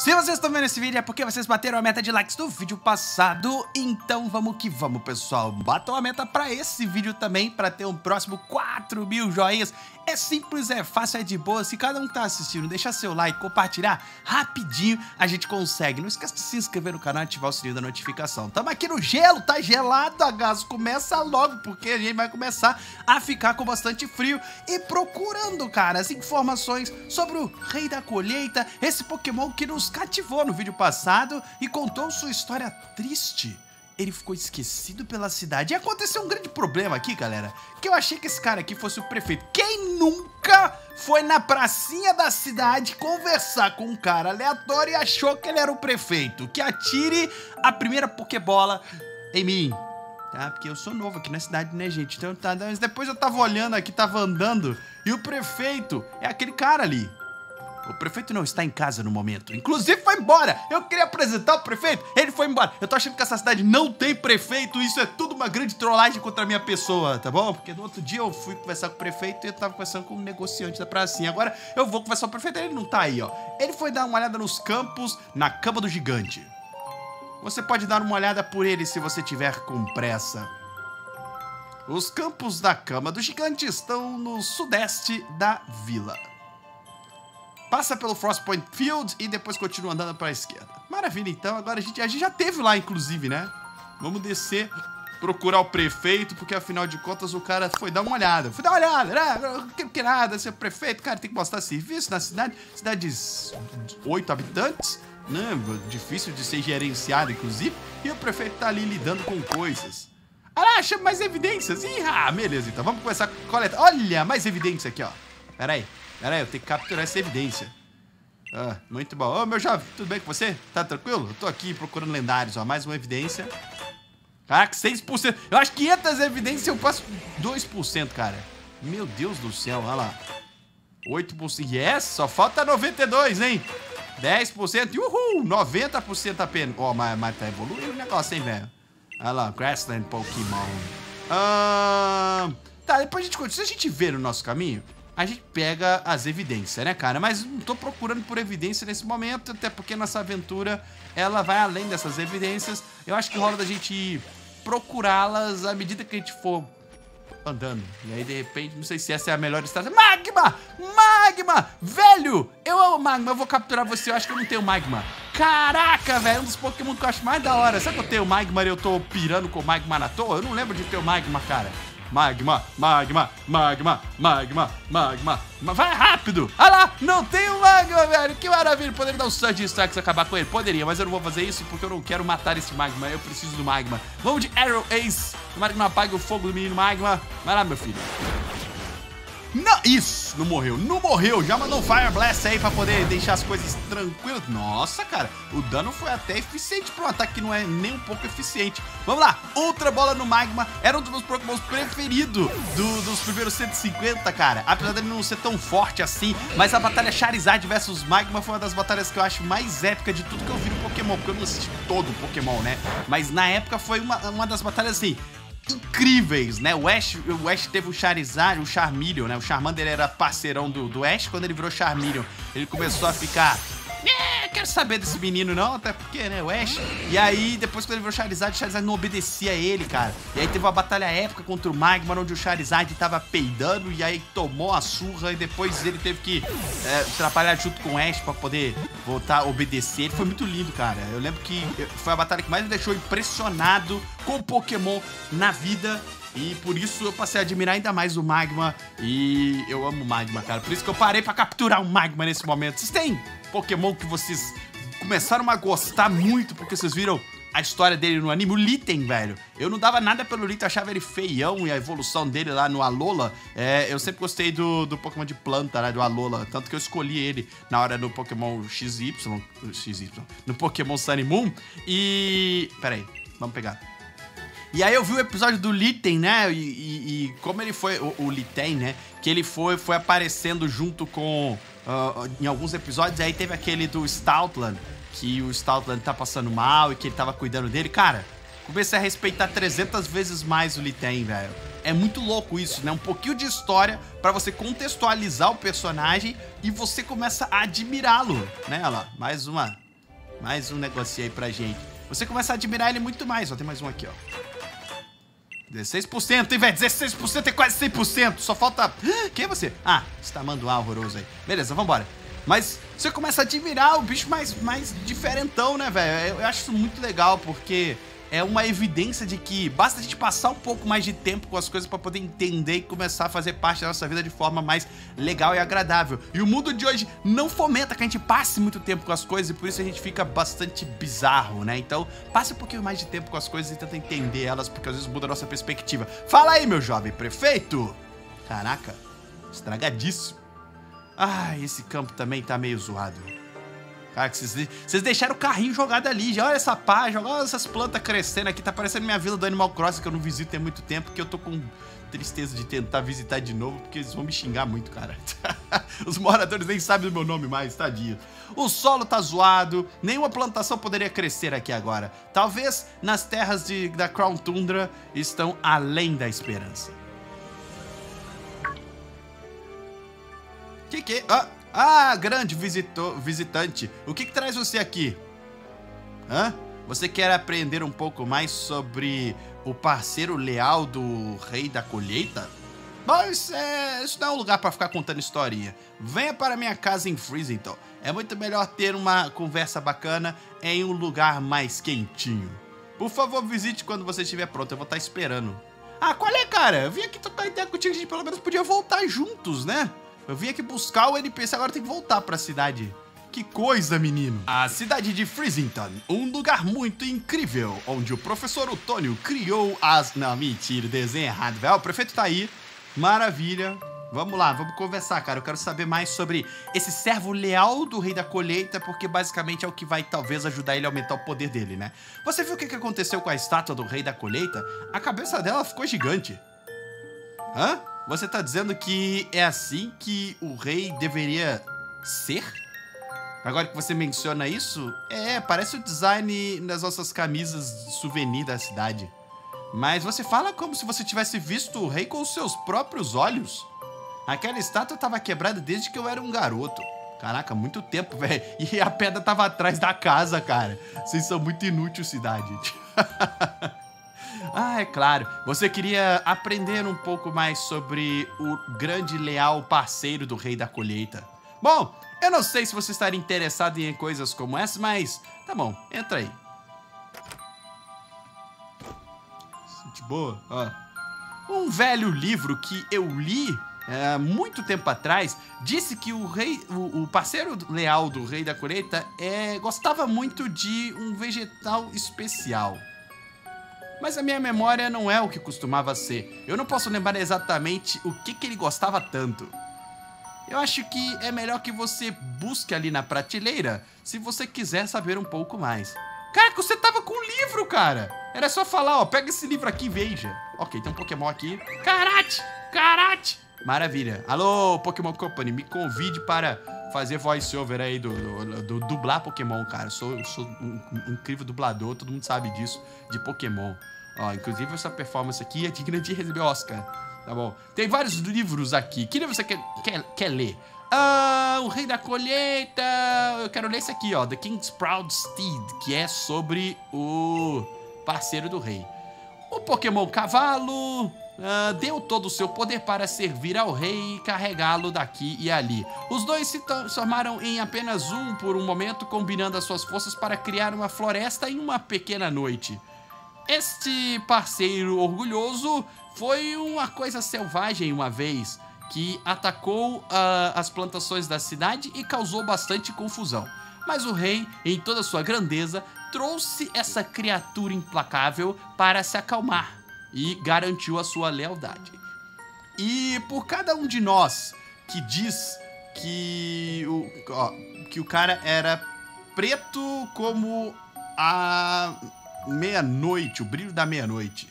Se vocês estão vendo esse vídeo é porque vocês bateram a meta de likes do vídeo passado, então vamos que vamos, pessoal. Batam a meta pra esse vídeo também, pra ter um próximo 4.000 joinhas. É simples, é fácil, é de boa. Se cada um que tá assistindo deixar seu like, compartilhar rapidinho, a gente consegue. Não esquece de se inscrever no canal e ativar o sininho da notificação. Tamo aqui no gelo, tá gelado, agasso. Começa logo, porque a gente vai começar a ficar com bastante frio. E procurando, cara, as informações sobre o Rei da Colheita, esse Pokémon que nos cativou no vídeo passado e contou sua história triste. Ele ficou esquecido pela cidade. E aconteceu um grande problema aqui, galera, que eu achei que esse cara aqui fosse o prefeito. Quem nunca foi na pracinha da cidade conversar com um cara aleatório e achou que ele era o prefeito? Que atire a primeira Pokébola em mim, tá? Porque eu sou novo aqui na cidade, né, gente? Então tá, mas depois eu tava olhando aqui, tava andando, e o prefeito é aquele cara ali. O prefeito não está em casa no momento. Inclusive foi embora. Eu queria apresentar o prefeito, ele foi embora. Eu tô achando que essa cidade não tem prefeito. Isso é tudo uma grande trollagem contra a minha pessoa, tá bom? Porque no outro dia eu fui conversar com o prefeito e eu tava conversando com um negociante da pracinha. Agora eu vou conversar com o prefeito, ele não tá aí, ó. Ele foi dar uma olhada nos campos, na cama do gigante. Você pode dar uma olhada por ele se você tiver com pressa. Os campos da cama do gigante estão no sudeste da vila. Passa pelo Frostpoint Field e depois continua andando para a esquerda. Maravilha, então. Agora a gente já teve lá, inclusive, né? Vamos descer, procurar o prefeito, porque afinal de contas o cara foi dar uma olhada. Foi dar uma olhada, né? Que nada, ser prefeito, cara, tem que mostrar serviço na cidade. Cidade de 8 habitantes, né? Difícil de ser gerenciado, inclusive. E o prefeito tá ali lidando com coisas. Ah, acha mais evidências. Ih, ah, beleza, então. Vamos começar a coletar. Olha, mais evidência aqui, ó. Pera aí. Pera aí, eu tenho que capturar essa evidência. Ah, muito bom. Ô, meu jovem, tudo bem com você? Tá tranquilo? Eu tô aqui procurando lendários, ó. Mais uma evidência. Caraca, 6%. Eu acho que 500 evidências eu passo 2%, cara. Meu Deus do céu, olha lá. 8%. Yes, só falta 92, hein? 10%. Uhul, 90% apenas. Ó, mas tá evoluindo o negócio, hein, velho? Olha lá, Grassland Pokémon. Tá, depois a gente continua. Se a gente vê no nosso caminho, a gente pega as evidências, né, cara? Mas não tô procurando por evidência nesse momento, até porque nossa aventura, ela vai além dessas evidências. Eu acho que rola da gente procurá-las à medida que a gente for andando. E aí, de repente, não sei se essa é a melhor estratégia. Magma! Magma! Velho! Eu amo Magma, eu vou capturar você. Eu acho que eu não tenho Magma. Caraca, velho! Um dos Pokémon que eu acho mais da hora. Será que eu tenho Magma e eu tô pirando com Magma na toa? Eu não lembro de ter o Magma, cara. Magma, magma, magma, magma, magma. Vai rápido! Ah lá! Não tem o magma, velho! Que maravilha! Poderia dar um Surging Strikes e acabar com ele? Poderia, mas eu não vou fazer isso porque eu não quero matar esse magma. Eu preciso do magma. Vamos de Arrow Ace! Tomara que não apague o fogo do menino magma. Vai lá, meu filho. Não, isso! Não morreu, não morreu! Já mandou um Fire Blast aí pra poder deixar as coisas tranquilas. Nossa, cara, o dano foi até eficiente pra um ataque que não é nem um pouco eficiente. Vamos lá, outra bola no Magma. Era um dos meus Pokémon preferidos dos primeiros 150, cara. Apesar dele não ser tão forte assim, mas a batalha Charizard versus Magma foi uma das batalhas que eu acho mais épica de tudo que eu vi no Pokémon. Porque eu não assisti todo o Pokémon, né? Mas na época foi uma das batalhas assim incríveis, né? O Ash teve o Charizard, o Charmeleon, né? O Charmander era parceirão do Ash. Quando ele virou Charmeleon, ele começou a ficar... quero saber desse menino não, até porque, né, o Ash. E aí, depois quando ele virou Charizard, o Charizard não obedecia a ele, cara. E aí teve uma batalha épica contra o Magmar, onde o Charizard tava peidando, e aí tomou a surra, e depois ele teve que trabalhar junto com o Ash pra poder voltar a obedecer. Ele foi muito lindo, cara. Eu lembro que foi a batalha que mais me deixou impressionado com o Pokémon na vida. E por isso eu passei a admirar ainda mais o Magma. E eu amo o Magma, cara. Por isso que eu parei pra capturar o Magma nesse momento. Vocês têm Pokémon que vocês começaram a gostar muito porque vocês viram a história dele no anime? O Litten, velho. Eu não dava nada pelo Litten, eu achava ele feião, e a evolução dele lá no Alola. Eu sempre gostei do Pokémon de planta, né, do Alola. Tanto que eu escolhi ele na hora do Pokémon XY, no Pokémon Sun e Moon. E... pera aí, vamos pegar. E aí eu vi o episódio do Litten, né, e como ele foi, o Litten, né, que ele foi aparecendo junto com, em alguns episódios. Aí teve aquele do Stoutland, que o Stoutland tá passando mal e que ele tava cuidando dele. Cara, comecei a respeitar 300 vezes mais o Litten, velho. É muito louco isso, né? Um pouquinho de história pra você contextualizar o personagem e você começa a admirá-lo, né? Olha lá, mais uma Mais um negocinho aí pra gente. Você começa a admirar ele muito mais. Ó, tem mais um aqui, ó. 16%, hein, velho? 16% é quase 100%. Só falta... Quem é você? Ah, esse tamanduá horroroso aí. Beleza, vambora. Mas você começa a admirar o bicho mais diferentão, né, velho? Eu acho isso muito legal, porque... é uma evidência de que basta a gente passar um pouco mais de tempo com as coisas pra poder entender e começar a fazer parte da nossa vida de forma mais legal e agradável. E o mundo de hoje não fomenta que a gente passe muito tempo com as coisas e por isso a gente fica bastante bizarro, né? Então, passe um pouquinho mais de tempo com as coisas e tenta entender elas, porque às vezes muda a nossa perspectiva. Fala aí, meu jovem prefeito! Caraca, estragadíssimo. Ah, esse campo também tá meio zoado. Cara, que vocês deixaram o carrinho jogado ali. Já olha essa pá, olha essas plantas crescendo aqui. Tá parecendo minha vila do Animal Crossing, que eu não visito há muito tempo, que eu tô com tristeza de tentar visitar de novo, porque eles vão me xingar muito, cara. Os moradores nem sabem do meu nome mais, tadinho. O solo tá zoado, nenhuma plantação poderia crescer aqui agora. Talvez nas terras da Crown Tundra estão além da esperança. Que? Ah, grande visitante, o que traz você aqui? Hã? Você quer aprender um pouco mais sobre o parceiro leal do Rei da Colheita? Bom, isso não é um lugar pra ficar contando historinha. Venha para minha casa em Freezington. É muito melhor ter uma conversa bacana em um lugar mais quentinho. Por favor, visite quando você estiver pronto, eu vou estar esperando. Ah, qual é, cara? Eu vim aqui trocar ideia contigo, a gente pelo menos podia voltar juntos, né? Eu vim aqui buscar o NPC, agora tem que voltar pra cidade. Que coisa, menino. A cidade de Freezington, um lugar muito incrível, onde o professor Otônio criou as... Não, mentira, desenho errado, velho. O prefeito tá aí, maravilha. Vamos lá, vamos conversar, cara. Eu quero saber mais sobre esse servo leal do Rei da Colheita, porque basicamente é o que vai, talvez, ajudar ele a aumentar o poder dele, né? Você viu o que aconteceu com a estátua do Rei da Colheita? A cabeça dela ficou gigante. Hã? Você tá dizendo que é assim que o rei deveria ser? Agora que você menciona isso, parece o design das nossas camisas de souvenir da cidade. Mas você fala como se você tivesse visto o rei com os seus próprios olhos. Aquela estátua tava quebrada desde que eu era um garoto. Caraca, muito tempo, velho. E a pedra tava atrás da casa, cara. Vocês são muito inúteis, cidade. Ah, é claro. Você queria aprender um pouco mais sobre o grande leal parceiro do Rei da Colheita. Bom, eu não sei se você estaria interessado em coisas como essa, mas... Tá bom, entra aí. De boa, ó. Um velho livro que eu li muito tempo atrás disse que o parceiro leal do Rei da Colheita gostava muito de um vegetal especial. Mas a minha memória não é o que costumava ser. Eu não posso lembrar exatamente o que ele gostava tanto. Eu acho que é melhor que você busque ali na prateleira se você quiser saber um pouco mais. Caraca, você tava com um livro, cara. Era só falar, ó, pega esse livro aqui e veja. Ok, tem um Pokémon aqui. Karate! Karate! Maravilha. Alô, Pokémon Company, me convide para fazer voiceover aí do dublar Pokémon, cara. Eu sou um incrível dublador, todo mundo sabe disso, de Pokémon. Ó, inclusive essa performance aqui é digna de receber Oscar, tá bom? Tem vários livros aqui. Que livro você quer ler? Ah, O Rei da Colheita. Eu quero ler esse aqui, ó, The King's Proud Steed, que é sobre o parceiro do rei. O Pokémon Cavalo deu todo o seu poder para servir ao rei e carregá-lo daqui e ali. Os dois se transformaram em apenas um por um momento, combinando as suas forças para criar uma floresta em uma pequena noite. Este parceiro orgulhoso foi uma coisa selvagem uma vez, que atacou as plantações da cidade e causou bastante confusão. Mas o rei, em toda sua grandeza, trouxe essa criatura implacável para se acalmar e garantiu a sua lealdade. E por cada um de nós que diz que o cara era preto como a... meia-noite, o brilho da meia-noite,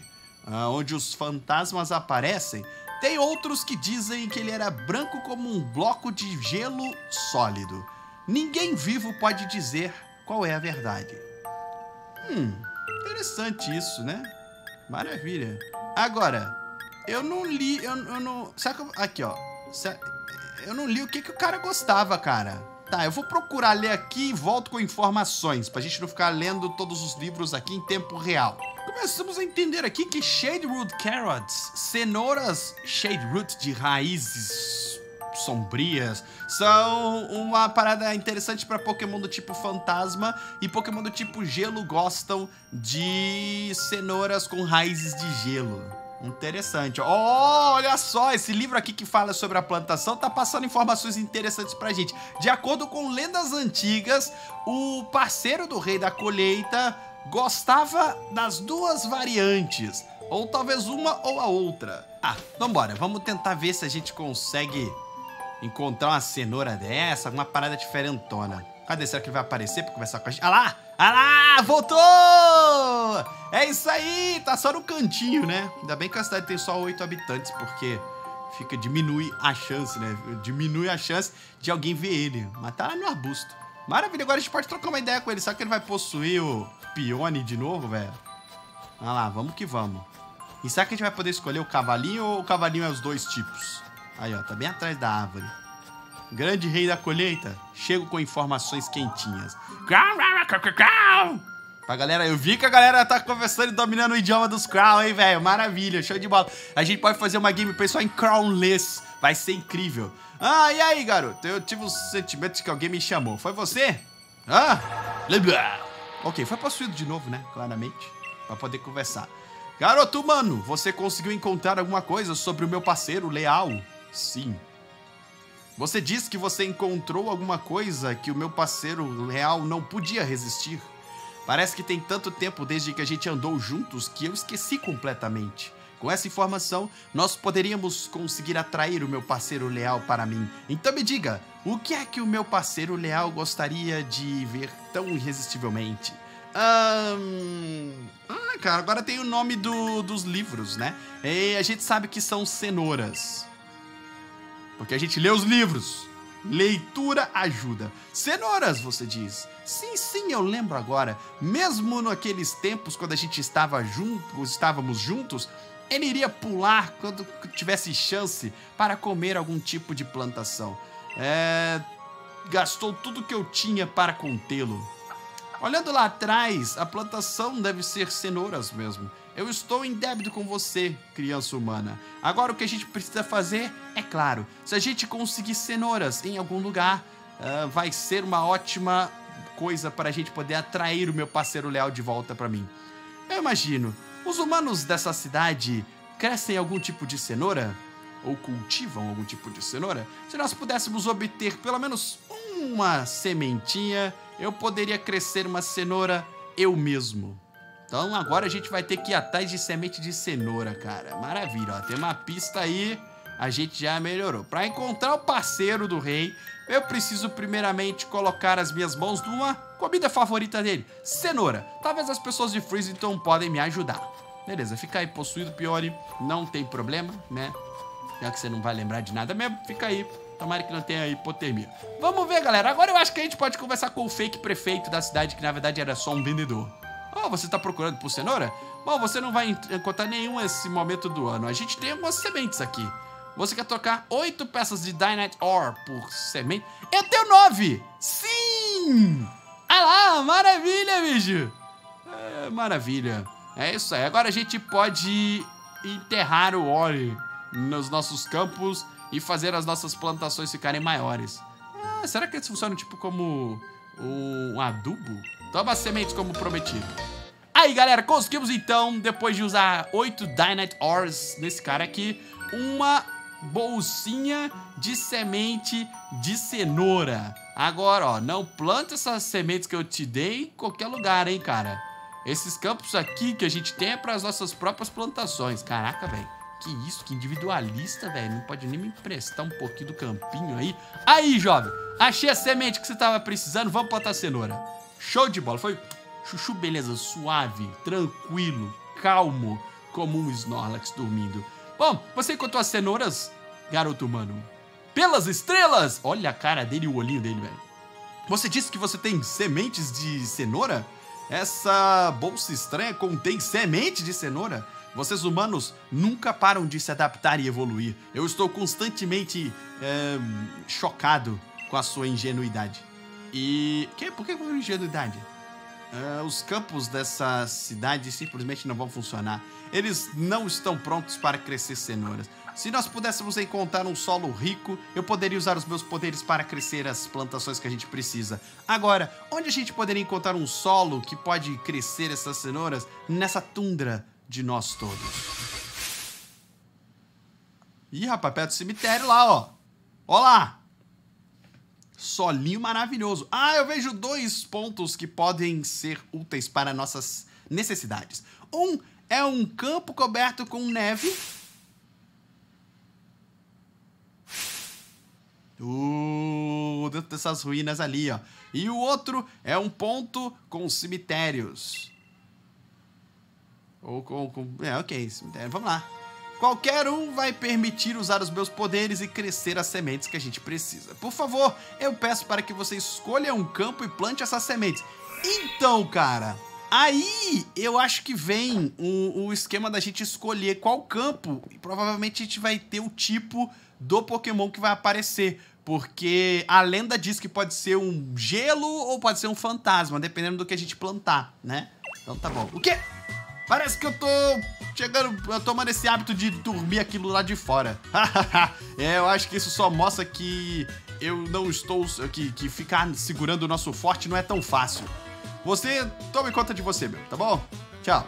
onde os fantasmas aparecem, tem outros que dizem que ele era branco como um bloco de gelo sólido. Ninguém vivo pode dizer qual é a verdade. Interessante isso, né? Maravilha. Agora, eu não li, eu não... Aqui, ó. Eu não li o que o cara gostava, cara. Tá, eu vou procurar ler aqui e volto com informações, pra gente não ficar lendo todos os livros aqui em tempo real. Começamos a entender aqui que Shade Root Carrots, cenouras Shade Root de raízes sombrias, são uma parada interessante pra Pokémon do tipo fantasma, e Pokémon do tipo gelo gostam de cenouras com raízes de gelo. Interessante. Oh, olha só, esse livro aqui que fala sobre a plantação tá passando informações interessantes pra gente. De acordo com lendas antigas, o parceiro do Rei da Colheita gostava das duas variantes, ou talvez uma ou a outra. Ah, vambora, vamos tentar ver se a gente consegue encontrar uma cenoura dessa, alguma parada diferentona. Cadê? Será que ele vai aparecer pra conversar com a gente? Ah lá! Ah lá! Voltou! É isso aí! Tá só no cantinho, né? Ainda bem que a cidade tem só 8 habitantes, porque diminui a chance, né? Diminui a chance de alguém ver ele. Mas tá lá no arbusto. Maravilha, agora a gente pode trocar uma ideia com ele. Será que ele vai possuir o Pione de novo, velho? Ah lá, vamos que vamos. E será que a gente vai poder escolher o cavalinho ou o cavalinho é os dois tipos? Aí, ó, tá bem atrás da árvore. Grande Rei da Colheita, chego com informações quentinhas. Pra galera, eu vi que a galera tá conversando e dominando o idioma dos Crown, hein, velho? Maravilha, show de bola. A gente pode fazer uma gameplay só em Crownless, vai ser incrível. Ah, e aí, garoto? Eu tive os sentimentos que alguém me chamou. Foi você? Hã? Ok, foi possuído de novo, né? Claramente, pra poder conversar. Garoto, mano, você conseguiu encontrar alguma coisa sobre o meu parceiro leal? Sim. Você disse que você encontrou alguma coisa que o meu parceiro leal não podia resistir. Parece que tem tanto tempo desde que a gente andou juntos que eu esqueci completamente. Com essa informação, nós poderíamos conseguir atrair o meu parceiro leal para mim. Então me diga, o que é que o meu parceiro leal gostaria de ver tão irresistivelmente? Ah, cara, agora tem o nome dos livros, né? E a gente sabe que são cenouras. Porque a gente lê os livros. Leitura ajuda. Cenouras, você diz. Sim, sim, eu lembro agora. Mesmo naqueles tempos, quando a gente estávamos juntos, ele iria pular quando tivesse chance para comer algum tipo de plantação. Gastou tudo que eu tinha para contê-lo. Olhando lá atrás, a plantação deve ser cenouras mesmo. Eu estou em débito com você, criança humana. Agora o que a gente precisa fazer, é claro, se a gente conseguir cenouras em algum lugar, vai ser uma ótima coisa para a gente poder atrair o meu parceiro leal de volta para mim. Eu imagino, os humanos dessa cidade crescem algum tipo de cenoura? Ou cultivam algum tipo de cenoura? Se nós pudéssemos obter pelo menos uma sementinha, eu poderia crescer uma cenoura eu mesmo. Então agora a gente vai ter que ir atrás de semente de cenoura, cara. Maravilha, ó. Tem uma pista aí, a gente já melhorou. Pra encontrar o parceiro do rei, eu preciso primeiramente colocar as minhas mãos numa comida favorita dele. Cenoura. Talvez as pessoas de Freezington podem me ajudar. Beleza, fica aí possuído, Pione. Não tem problema, né? Já que você não vai lembrar de nada mesmo, fica aí. Tomara que não tenha hipotermia. Vamos ver, galera. Agora eu acho que a gente pode conversar com o fake prefeito da cidade, que na verdade era só um vendedor. Oh, você tá procurando por cenoura? Bom, você não vai encontrar nenhuma nesse momento do ano. A gente tem algumas sementes aqui. Você quer trocar 8 peças de Dynite Ore por semente? Eu tenho 9! Sim! Ah lá, maravilha, bicho! É, maravilha. É isso aí. Agora a gente pode enterrar o Ore nos nossos campos e fazer as nossas plantações ficarem maiores. Ah, será que eles funcionam tipo como um adubo? Toma as sementes como prometido. Aí, galera, conseguimos então, depois de usar 8 Dynite Ores nesse cara aqui, uma bolsinha de semente de cenoura. Agora, ó, não planta essas sementes que eu te dei em qualquer lugar, hein, cara. Esses campos aqui que a gente tem é para as nossas próprias plantações. Caraca, velho. Que isso, que individualista, velho. Não pode nem me emprestar um pouquinho do campinho aí. Aí, jovem, achei a semente que você tava precisando. Vamos plantar cenoura. Show de bola, foi chuchu, beleza, suave, tranquilo, calmo, como um Snorlax dormindo. Bom, você encontrou as cenouras, garoto humano? Pelas estrelas! Olha a cara dele e o olhinho dele, velho. Você disse que você tem sementes de cenoura? Essa bolsa estranha contém semente de cenoura? Vocês humanos nunca param de se adaptar e evoluir. Eu estou constantemente chocado com a sua ingenuidade. E... por que ingenuidade? Os campos dessa cidade simplesmente não vão funcionar. Eles não estão prontos para crescer cenouras. Se nós pudéssemos encontrar um solo rico, eu poderia usar os meus poderes para crescer as plantações que a gente precisa. Agora, onde a gente poderia encontrar um solo que pode crescer essas cenouras? Nessa tundra de nós todos. Ih, rapaz, perto do cemitério lá, ó. Ó lá! Solinho maravilhoso. Ah, eu vejo dois pontos que podem ser úteis para nossas necessidades. Um é um campo coberto com neve. Dentro dessas ruínas ali, ó. E o outro é um ponto com cemitérios. Ou com... ok, cemitério. Vamos lá. Qualquer um vai permitir usar os meus poderes e crescer as sementes que a gente precisa. Por favor, eu peço para que você escolha um campo e plante essas sementes. Então, cara, aí eu acho que vem o esquema da gente escolher qual campo. E provavelmente a gente vai ter o tipo do Pokémon que vai aparecer. Porque a lenda diz que pode ser um gelo ou pode ser um fantasma, dependendo do que a gente plantar, né? Então tá bom. O quê? Parece que eu tô chegando, eu tomando esse hábito de dormir aquilo lá de fora. Eu acho que isso só mostra que eu não estou... Que ficar segurando o nosso forte não é tão fácil. Você, tome conta de você, meu, tá bom? Tchau.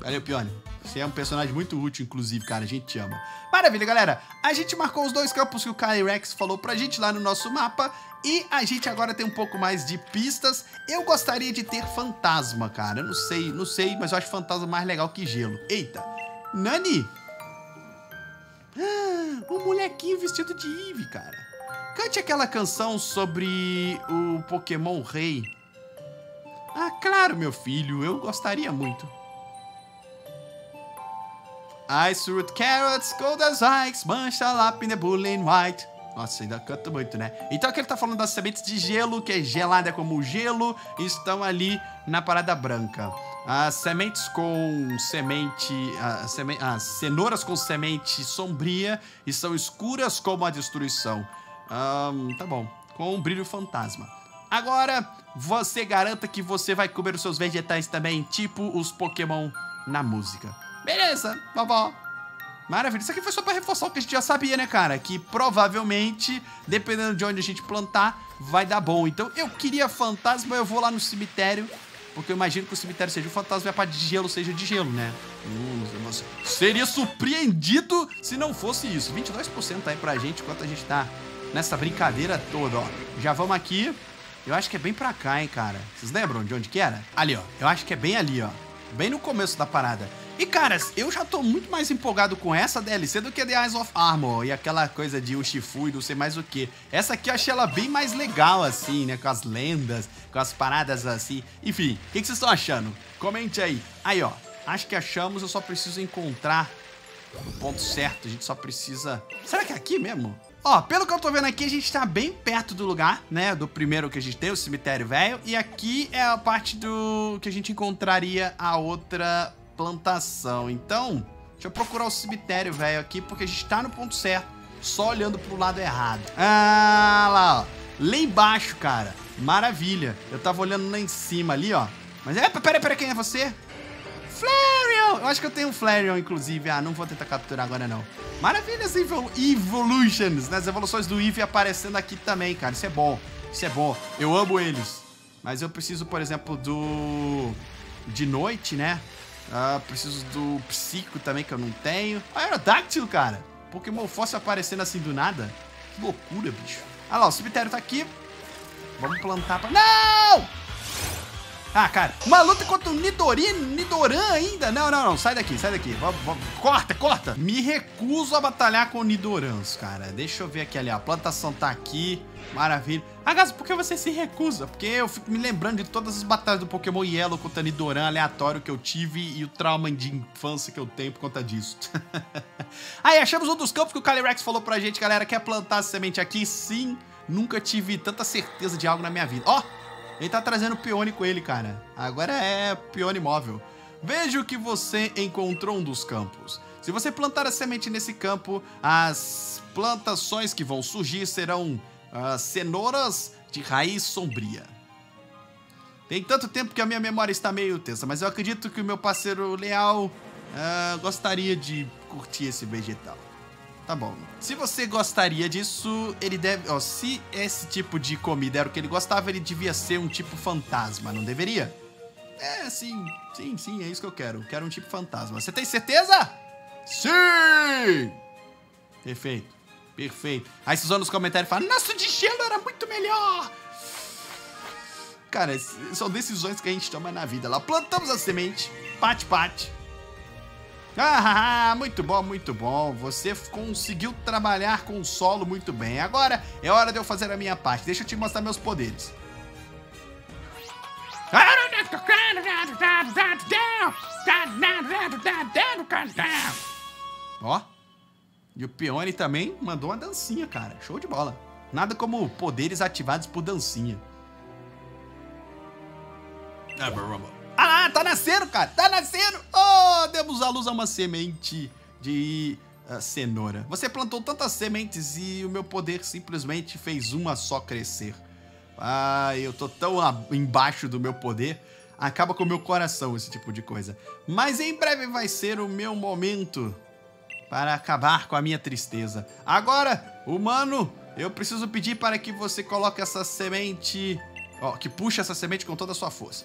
Valeu, Pione. Você é um personagem muito útil, inclusive, cara. A gente te ama. Maravilha, galera. A gente marcou os dois campos que o Kyrex falou pra gente lá no nosso mapa. E a gente agora tem um pouco mais de pistas. Eu gostaria de ter fantasma, cara. Eu não sei, mas eu acho fantasma mais legal que gelo. Eita. Nani. Um molequinho vestido de Eevee, cara. Cante aquela canção sobre o Pokémon Rei. Ah, claro, meu filho. Eu gostaria muito. Ice Root Carrots, Cold as Ice, Mancha Lap in the Bullin White. Nossa, ainda canta muito, né? Então aqui ele tá falando das sementes de gelo, que é gelada como o gelo, estão ali na parada branca. As sementes com semente... As cenouras com semente sombria estão escuras como a destruição. Tá bom. Com um brilho fantasma. Agora, você garanta que você vai comer os seus vegetais também, tipo os Pokémon na música. Beleza, vovó. Maravilha, isso aqui foi só pra reforçar o que a gente já sabia, né, cara? Que provavelmente, dependendo de onde a gente plantar, vai dar bom. Então, eu queria fantasma, eu vou lá no cemitério, porque eu imagino que o cemitério seja um fantasma e a parte de gelo seja de gelo, né? Nossa, seria surpreendido se não fosse isso. 22% aí pra gente, enquanto a gente tá nessa brincadeira toda, ó. Já vamos aqui. Eu acho que é bem pra cá, hein, cara? Vocês lembram de onde que era? Ali, ó. Eu acho que é bem ali, ó. Bem no começo da parada. E, caras, eu já tô muito mais empolgado com essa DLC do que a The Isle of Armor e aquela coisa de Urshifu e não sei mais o que. Essa aqui eu achei ela bem mais legal, assim, né? Com as lendas, com as paradas assim. Enfim, o que vocês estão achando? Comente aí. Aí, ó, acho que achamos, eu só preciso encontrar o ponto certo. A gente só precisa... Será que é aqui mesmo? Ó, pelo que eu tô vendo aqui, a gente tá bem perto do lugar, né? Do primeiro que a gente tem, o cemitério velho. E aqui é a parte do... que a gente encontraria a outra... plantação. Então, deixa eu procurar o cemitério velho aqui, porque a gente tá no ponto certo, só olhando pro lado errado. Ah, lá, ó. Lá embaixo, cara. Maravilha. Eu tava olhando lá em cima ali, ó. Mas, peraí, quem é você? Flareon! Eu acho que eu tenho um Flareon, inclusive. Ah, não vou tentar capturar agora, não. Maravilhas Evolutions, né? As evoluções do Eevee aparecendo aqui também, cara. Isso é bom. Isso é bom. Eu amo eles. Mas eu preciso, por exemplo, do... de noite, né? Preciso do Psico também, que eu não tenho. Aerodactyl, cara. Pokémon fóssil aparecendo assim do nada. Que loucura, bicho. Ah lá, o cemitério tá aqui. Vamos plantar pra... Não! Ah, cara. Uma luta contra o Nidoran ainda. Não. Sai daqui. Vamos. Corta. Me recuso a batalhar com Nidorans, cara. Deixa eu ver aqui ali, ó. A plantação tá aqui. Maravilha. Ah, Gazo, por que você se recusa? Porque eu fico me lembrando de todas as batalhas do Pokémon Yellow contra Nidoran aleatório que eu tive e o trauma de infância que eu tenho por conta disso. Aí, achamos um dos campos que o Calyrex falou pra gente, galera. Quer plantar a semente aqui? Sim. Nunca tive tanta certeza de algo na minha vida. Ó, ele tá trazendo Pione com ele, cara. Agora é Pione móvel. Vejo que você encontrou um dos campos. Se você plantar a semente nesse campo, as plantações que vão surgir serão cenouras de raiz sombria. Tem tanto tempo que a minha memória está meio tensa, mas eu acredito que o meu parceiro leal gostaria de curtir esse vegetal. Tá bom. Se você gostaria disso, ele deve... Ó, se esse tipo de comida era o que ele gostava, ele devia ser um tipo fantasma, não deveria? É, sim. Sim, sim, é isso que eu quero. Quero um tipo fantasma. Você tem certeza? Sim! Perfeito. Perfeito. Aí vocês vão nos comentários e falam, nossa, o de gelo era muito melhor! Cara, são decisões que a gente toma na vida. Lá plantamos a semente. Pate. Ah, muito bom, muito bom. Você conseguiu trabalhar com o solo muito bem. Agora é hora de eu fazer a minha parte. Deixa eu te mostrar meus poderes. Ó. E o Pione também mandou uma dancinha, cara. Show de bola. Nada como poderes ativados por dancinha. Ah, tá nascendo, cara, tá nascendo. Oh, demos à luz a uma semente de cenoura. Você plantou tantas sementes e o meu poder simplesmente fez uma só crescer. Ah, eu tô tão embaixo do meu poder. Acaba com o meu coração esse tipo de coisa. Mas em breve vai ser o meu momento para acabar com a minha tristeza. Agora, humano, eu preciso pedir para que você coloque essa semente... Ó, que puxa essa semente com toda a sua força.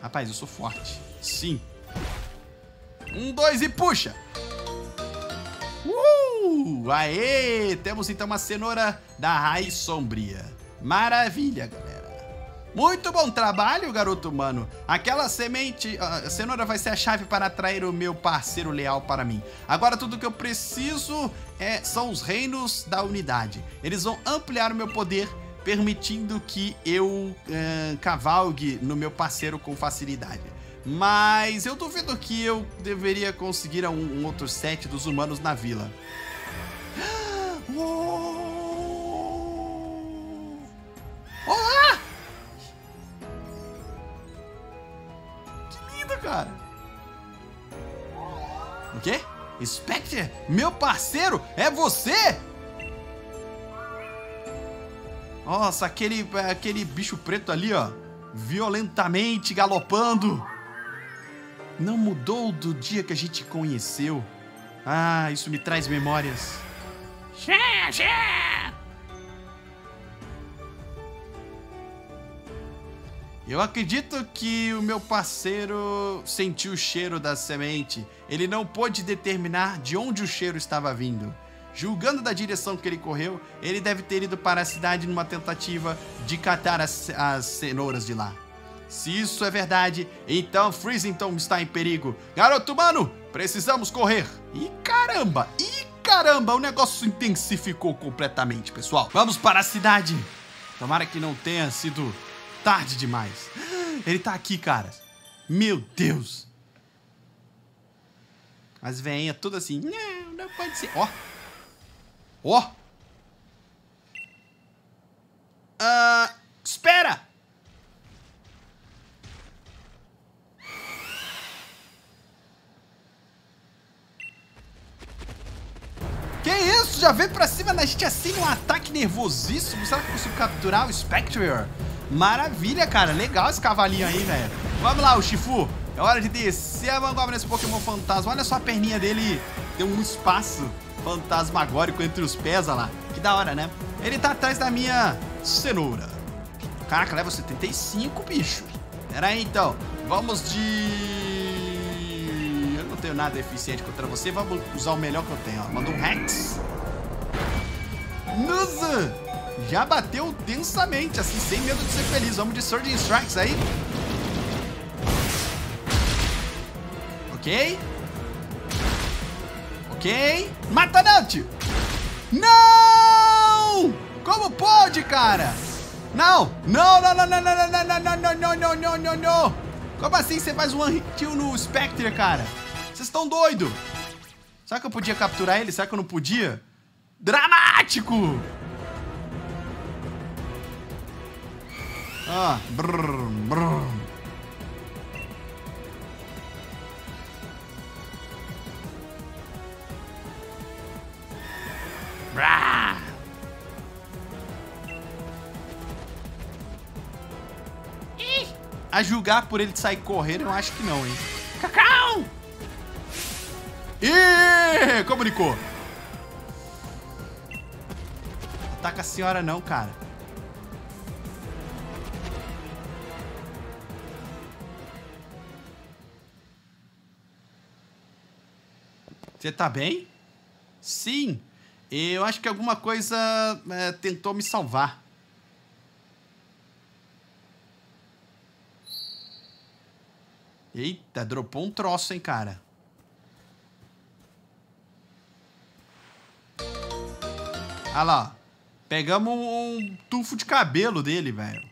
Rapaz, eu sou forte. Sim. 1, 2 e puxa. Aê! Temos então uma cenoura da raiz sombria. Maravilha, galera. Muito bom trabalho, garoto humano. Aquela semente... A cenoura vai ser a chave para atrair o meu parceiro leal para mim. Agora tudo que eu preciso são os reinos da unidade. Eles vão ampliar o meu poder, permitindo que eu cavalgue no meu parceiro com facilidade. Mas eu duvido que eu deveria conseguir um outro set dos humanos na vila. Olá! Que lindo, cara! O quê? Spectre? Meu parceiro? É você? Nossa, aquele bicho preto ali, ó, violentamente galopando. Não mudou do dia que a gente conheceu. Ah, isso me traz memórias. Eu acredito que o meu parceiro sentiu o cheiro da semente. Ele não pôde determinar de onde o cheiro estava vindo. Julgando da direção que ele correu, ele deve ter ido para a cidade numa tentativa de catar as cenouras de lá. Se isso é verdade, então Freezington está em perigo. Garoto humano, precisamos correr. E caramba, o negócio intensificou completamente, pessoal. Vamos para a cidade. Tomara que não tenha sido tarde demais. Ele tá aqui, cara. Meu Deus. As veinhas tudo assim, não pode ser. Ó. Ó! Oh. Espera! Que isso? Já veio pra cima da gente assim num ataque nervosíssimo? Será que eu consigo capturar o Spectrier? Maravilha, cara. Legal esse cavalinho aí, velho. Vamos lá, Urshifu. É hora de descer a vanguarda nesse Pokémon fantasma. Olha só a perninha dele. Tem um espaço fantasmagórico entre os pés, olha lá. Que da hora, né? Ele tá atrás da minha cenoura. Caraca, leva 75, bicho. Pera aí, então. Vamos de... Eu não tenho nada eficiente contra você. Vamos usar o melhor que eu tenho, ó. Manda um Hex. Nossa! Já bateu densamente, assim, sem medo de ser feliz. Vamos de Surging Strikes aí. Ok. Ok. Mata não, tio. Não! Como pode, cara? Não. Como assim você faz um one hit kill no Spectre, cara? Vocês estão doido? Será que eu podia capturar ele? Será que eu não podia? Dramático! Ah, A julgar por ele sair correndo, eu acho que não, hein? Cacau! Ih, comunicou. Ataca a senhora não, cara. Você tá bem? Sim. Eu acho que alguma coisa tentou me salvar. Eita, dropou um troço, hein, cara. Olha lá, ó. Pegamos um tufo de cabelo dele, velho.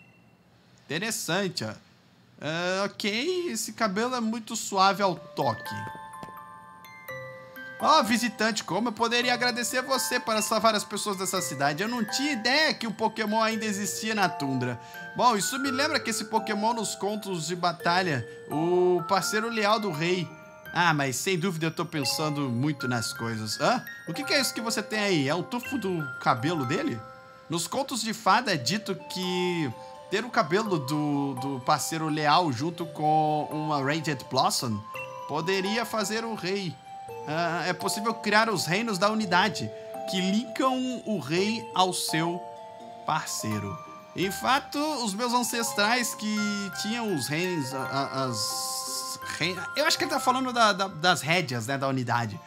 Interessante, ó. Ok, esse cabelo é muito suave ao toque. Ó, visitante, como eu poderia agradecer a você para salvar as pessoas dessa cidade? Eu não tinha ideia que o Pokémon ainda existia na tundra. Bom, isso me lembra que esse Pokémon nos contos de batalha, o parceiro leal do rei. Ah, mas sem dúvida eu tô pensando muito nas coisas. Hã? O que é isso que você tem aí? É um tufo do cabelo dele? Nos contos de fada é dito que ter o cabelo do parceiro leal junto com uma Ranged Blossom poderia fazer o rei. Ah, é possível criar os reinos da unidade que linkam o rei ao seu parceiro. Em fato, os meus ancestrais que tinham os reinos, eu acho que ele tá falando das rédeas, né, da unidade.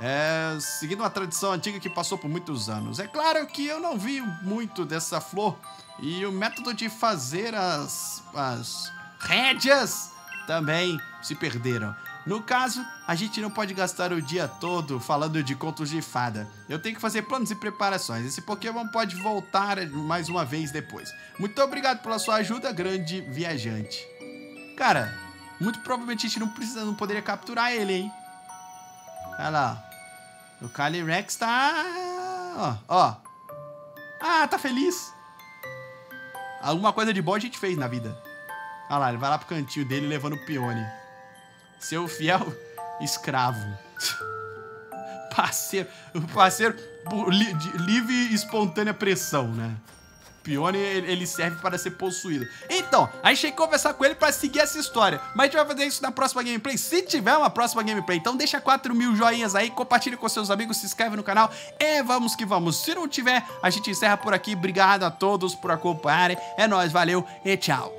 É, seguindo uma tradição antiga que passou por muitos anos. É claro que eu não vi muito dessa flor. E o método de fazer as rédeas também se perderam. No caso, a gente não pode gastar o dia todo falando de contos de fada. Eu tenho que fazer planos e preparações. Esse Pokémon pode voltar mais uma vez depois. Muito obrigado pela sua ajuda, grande viajante. Cara... muito provavelmente a gente não poderia capturar ele, hein? Olha lá. O Calyrex tá... ó, ó. Ah, tá feliz. Alguma coisa de boa a gente fez na vida. Olha lá, ele vai lá pro cantinho dele levando o Pione. Seu fiel escravo. Parceiro. Parceiro por livre e espontânea pressão, né? Pione, ele serve para ser possuído. Então, aí cheguei a conversar com ele para seguir essa história. Mas a gente vai fazer isso na próxima gameplay, se tiver uma próxima gameplay. Então deixa 4.000 joinhas aí, compartilha com seus amigos, se inscreve no canal. É, vamos que vamos. Se não tiver, a gente encerra por aqui. Obrigado a todos por acompanharem. É nóis, valeu e tchau.